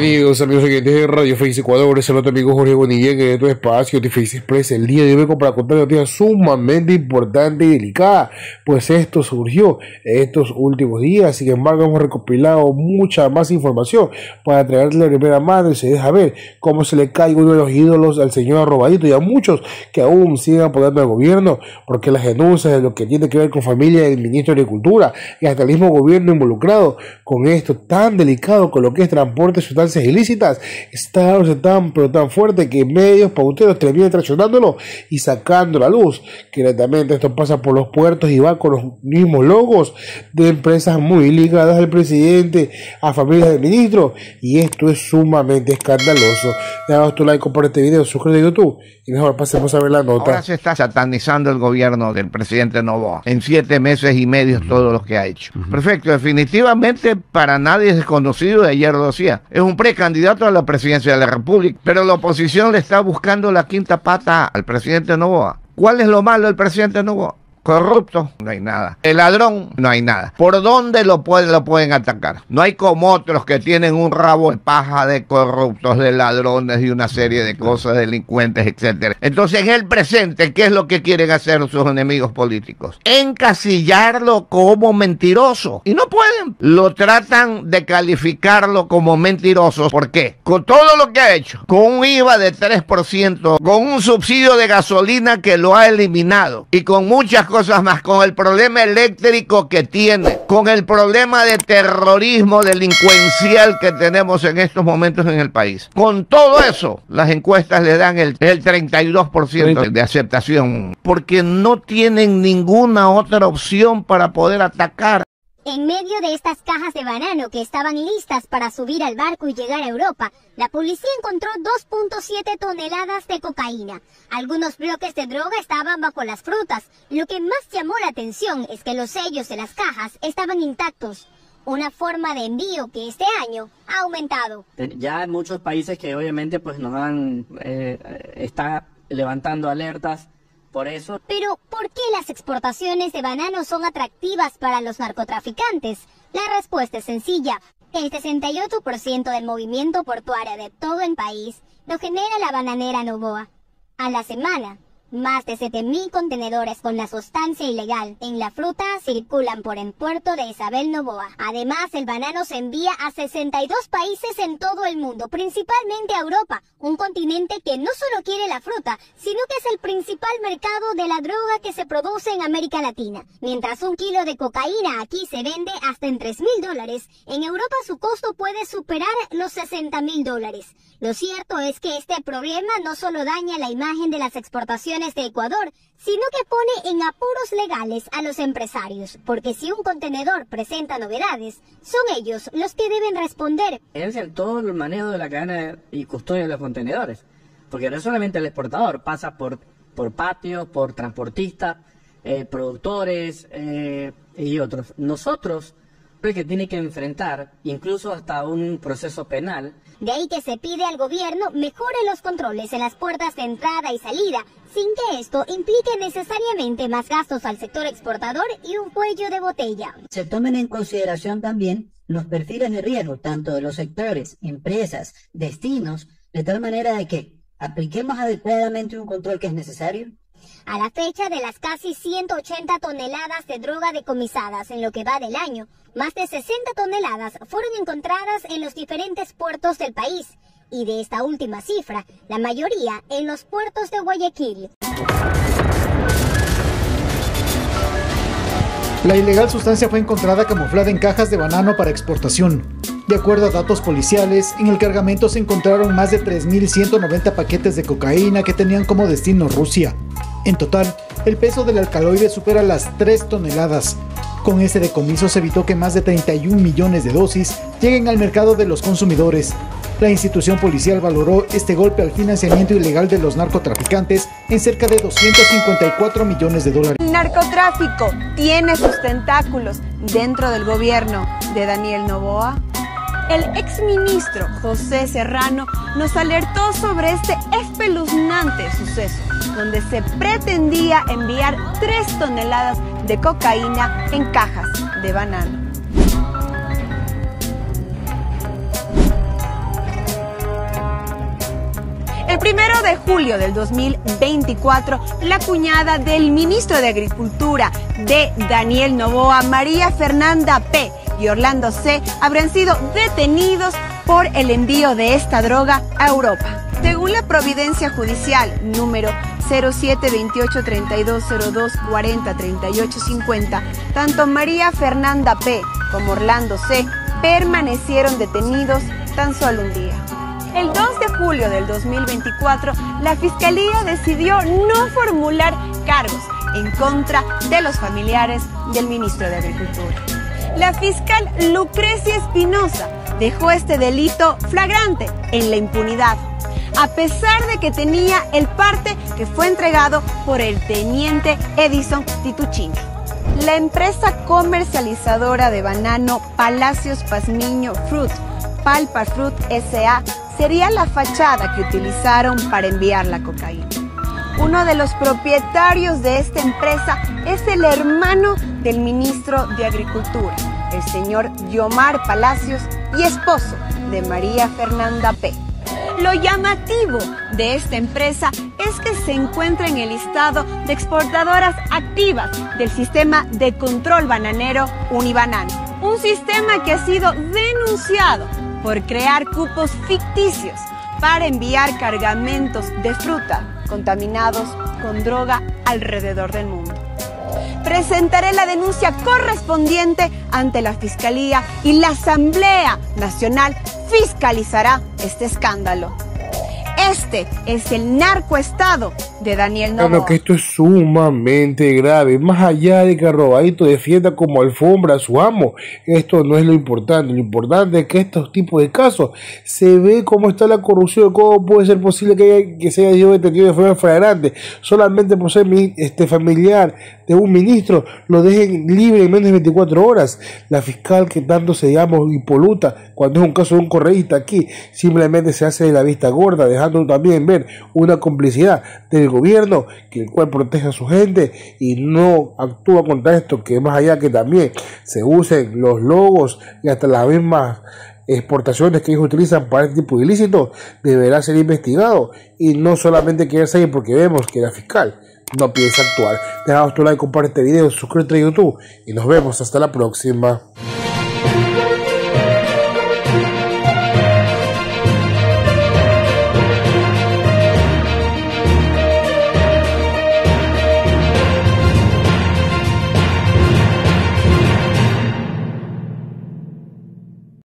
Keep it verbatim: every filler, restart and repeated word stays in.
Bienvenidos amigos oyentes de Radio Félix Ecuador, es el otro amigo Jorge Bonillén en este espacio de Félix Express. El día de hoy para contar una noticia sumamente importante y delicada, pues esto surgió en estos últimos días. Sin embargo, hemos recopilado mucha más información para traerle la primera mano y se deja ver cómo se le cae uno de los ídolos al señor Arrobadito y a muchos que aún siguen apoyando al gobierno, porque las denuncias de lo que tiene que ver con familia del ministro de Agricultura y hasta el mismo gobierno involucrado con esto tan delicado, con lo que es transporte sustancias ilícitas, está dándose tan pero tan fuerte que medios pauteros terminan traccionándolo y sacando la luz. Que directamente esto pasa por los puertos y va con los mismos logos de empresas muy ligadas al presidente, a familias del ministro, y esto es sumamente escandaloso. Danos tu like, comparte este video, suscríbete a YouTube y mejor pasemos a ver la nota. Ahora se está satanizando el gobierno del presidente Noboa en siete meses y medio uh-huh. todo lo que ha hecho. Uh-huh. Perfecto, definitivamente para nadie es desconocido, de ayer lo decía. Es un precandidato a la presidencia de la República, pero la oposición le está buscando la quinta pata al presidente Noboa. ¿Cuál es lo malo del presidente Noboa? Corrupto, no hay nada. El ladrón, no hay nada. ¿Por dónde lo pueden, lo pueden atacar? No hay como otros que tienen un rabo de paja de corruptos, de ladrones, de una serie de cosas, delincuentes, etcétera. Entonces, en el presente, ¿qué es lo que quieren hacer sus enemigos políticos? Encasillarlo como mentiroso. Y no pueden. Lo tratan de calificarlo como mentiroso. ¿Por qué? Con todo lo que ha hecho. Con un I V A de tres por ciento. Con un subsidio de gasolina que lo ha eliminado. Y con muchas cosas. Cosas más, con el problema eléctrico que tiene, con el problema de terrorismo delincuencial que tenemos en estos momentos en el país. Con todo eso, las encuestas le dan el, el treinta y dos por ciento de aceptación, porque no tienen ninguna otra opción para poder atacar. En medio de estas cajas de banano que estaban listas para subir al barco y llegar a Europa, la policía encontró dos punto siete toneladas de cocaína. Algunos bloques de droga estaban bajo las frutas. Lo que más llamó la atención es que los sellos de las cajas estaban intactos. Una forma de envío que este año ha aumentado. Ya en muchos países que obviamente pues nos han, eh, está levantando alertas. Por eso. Pero, ¿por qué las exportaciones de banano son atractivas para los narcotraficantes? La respuesta es sencilla. El sesenta y ocho por ciento del movimiento portuario de todo el país lo genera la bananera Noboa. A la semana, más de siete mil contenedores con la sustancia ilegal en la fruta circulan por el puerto de Isabel Noboa. Además, el banano se envía a sesenta y dos países en todo el mundo, principalmente a Europa, un continente que no solo quiere la fruta, sino que es el principal mercado de la droga que se produce en América Latina. Mientras un kilo de cocaína aquí se vende hasta en tres mil dólares, en Europa su costo puede superar los sesenta mil dólares. Lo cierto es que este problema no solo daña la imagen de las exportaciones de Ecuador, sino que pone en apuros legales a los empresarios, porque si un contenedor presenta novedades, son ellos los que deben responder. Es el todo el manejo de la cadena y custodia de los contenedores, porque no es solamente el exportador, pasa por, por patios, por transportistas, eh, productores eh, y otros. Nosotros que tiene que enfrentar incluso hasta un proceso penal. De ahí que se pide al gobierno mejore los controles en las puertas de entrada y salida, sin que esto implique necesariamente más gastos al sector exportador y un cuello de botella. Se tomen en consideración también los perfiles de riesgo, tanto de los sectores, empresas, destinos, de tal manera de que apliquemos adecuadamente un control que es necesario. A la fecha de las casi ciento ochenta toneladas de droga decomisadas en lo que va del año, más de sesenta toneladas fueron encontradas en los diferentes puertos del país, y de esta última cifra, la mayoría en los puertos de Guayaquil. La ilegal sustancia fue encontrada camuflada en cajas de banano para exportación. De acuerdo a datos policiales, en el cargamento se encontraron más de tres mil ciento noventa paquetes de cocaína que tenían como destino Rusia. En total, el peso del alcaloide supera las tres toneladas. Con este decomiso se evitó que más de treinta y un millones de dosis lleguen al mercado de los consumidores. La institución policial valoró este golpe al financiamiento ilegal de los narcotraficantes en cerca de doscientos cincuenta y cuatro millones de dólares. El narcotráfico tiene sus tentáculos dentro del gobierno de Daniel Noboa. El exministro José Serrano nos alertó sobre este espeluznante suceso, donde se pretendía enviar tres toneladas de cocaína en cajas de banano. El primero de julio del dos mil veinticuatro, la cuñada del ministro de Agricultura de Daniel Noboa, María Fernanda P. y Orlando C. habrán sido detenidos por el envío de esta droga a Europa. Según la Providencia Judicial número cero siete veintiocho treinta y dos cero dos cuarenta treinta y ocho cincuenta, tanto María Fernanda P. como Orlando C. permanecieron detenidos tan solo un día. El dos de julio del dos mil veinticuatro, la Fiscalía decidió no formular cargos en contra de los familiares del ministro de Agricultura. La fiscal Lucrecia Espinosa dejó este delito flagrante en la impunidad, a pesar de que tenía el parte que fue entregado por el teniente Edison Tituchino. La empresa comercializadora de banano Palacios Pasmiño Fruit, Palpa Fruit S A, sería la fachada que utilizaron para enviar la cocaína. Uno de los propietarios de esta empresa es el hermano del ministro de Agricultura, el señor Guiomar Palacios, y esposo de María Fernanda P. Lo llamativo de esta empresa es que se encuentra en el listado de exportadoras activas del sistema de control bananero Unibanano, un sistema que ha sido denunciado por crear cupos ficticios para enviar cargamentos de fruta contaminados con droga alrededor del mundo. Presentaré la denuncia correspondiente ante la Fiscalía y la Asamblea Nacional fiscalizará este escándalo. Este es el narcoestado de Daniel Noboa. Claro que esto es sumamente grave. Más allá de que Arrobadito defienda como alfombra a su amo, esto no es lo importante. Lo importante es que estos tipos de casos se ve cómo está la corrupción, cómo puede ser posible que, haya, que se haya sido detenido de forma flagrante solamente por ser este, familiar de un ministro. Lo dejen libre en menos de veinticuatro horas. La fiscal, que tanto se llama impoluta cuando es un caso de un correísta, aquí simplemente se hace de la vista gorda, dejando también ver una complicidad del gobierno, que el cual protege a su gente y no actúa contra esto. Que más allá que también se usen los logos y hasta las mismas exportaciones que ellos utilizan para este tipo de ilícitos, deberá ser investigado y no solamente quedarse ahí, porque vemos que la fiscal no piensa actuar. Dejaos tu like, comparte este video, suscríbete a YouTube y nos vemos hasta la próxima.